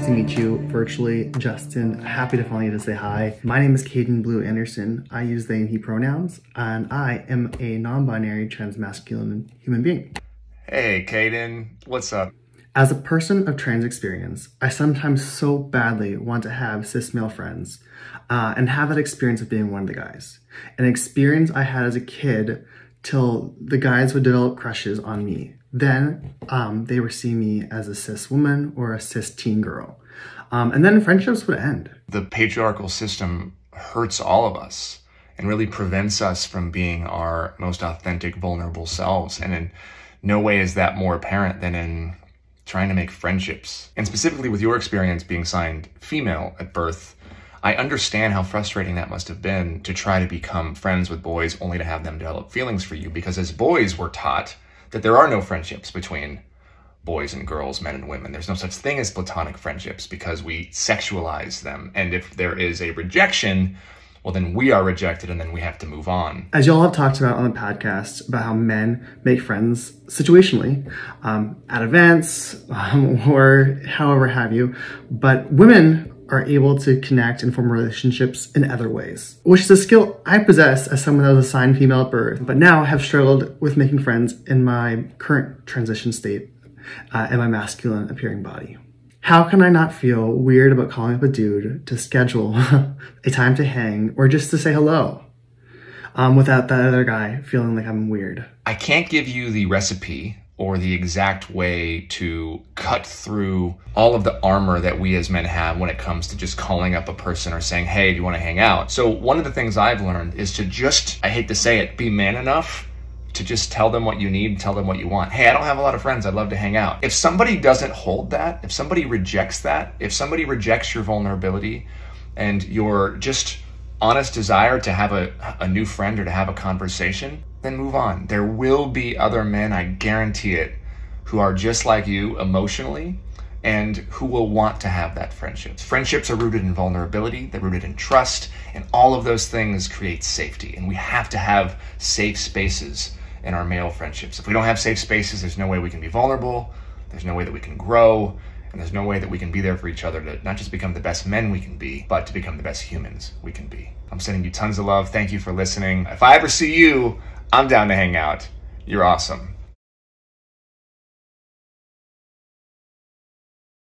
nice to meet you virtually, Justin. Happy to finally get to say hi. My name is Kaiden Blue Anderson. I use they and he pronouns, and I am a non-binary transmasculine human being. Hey, Kaiden, what's up? As a person of trans experience, I sometimes so badly want to have cis male friends and have that experience of being one of the guys. An experience I had as a kid till the guys would develop crushes on me. Then they were seeing me as a cis woman or a cis teen girl. And then friendships would end. The patriarchal system hurts all of us and really prevents us from being our most authentic, vulnerable selves. And in no way is that more apparent than in trying to make friendships. And specifically with your experience being signed female at birth, I understand how frustrating that must have been to try to become friends with boys only to have them develop feelings for you, because as boys we're taught that there are no friendships between boys and girls, men and women. There's no such thing as platonic friendships because we sexualize them. And if there is a rejection, well, then we are rejected and then we have to move on. As y'all have talked about on the podcast about how men make friends situationally, at events, or however have you, but women are able to connect and form relationships in other ways, which is a skill I possess as someone that was assigned female at birth, but now have struggled with making friends in my current transition state and my masculine appearing body. How can I not feel weird about calling up a dude to schedule a time to hang or just to say hello without that other guy feeling like I'm weird? I can't give you the recipe or the exact way to cut through all of the armor that we as men have when it comes to just calling up a person or saying, hey, do you want to hang out? So one of the things I've learned is to just, I hate to say it, be man enough to just tell them what you need, tell them what you want. Hey, I don't have a lot of friends, I'd love to hang out. If somebody doesn't hold that, if somebody rejects that, if somebody rejects your vulnerability and your just honest desire to have a new friend or to have a conversation, then move on. There will be other men, I guarantee it, who are just like you emotionally and who will want to have that friendship. Friendships are rooted in vulnerability, they're rooted in trust, and all of those things create safety. And we have to have safe spaces in our male friendships. If we don't have safe spaces, there's no way we can be vulnerable, there's no way that we can grow, and there's no way that we can be there for each other to not just become the best men we can be, but to become the best humans we can be. I'm sending you tons of love. Thank you for listening. If I ever see you, I'm down to hang out. You're awesome.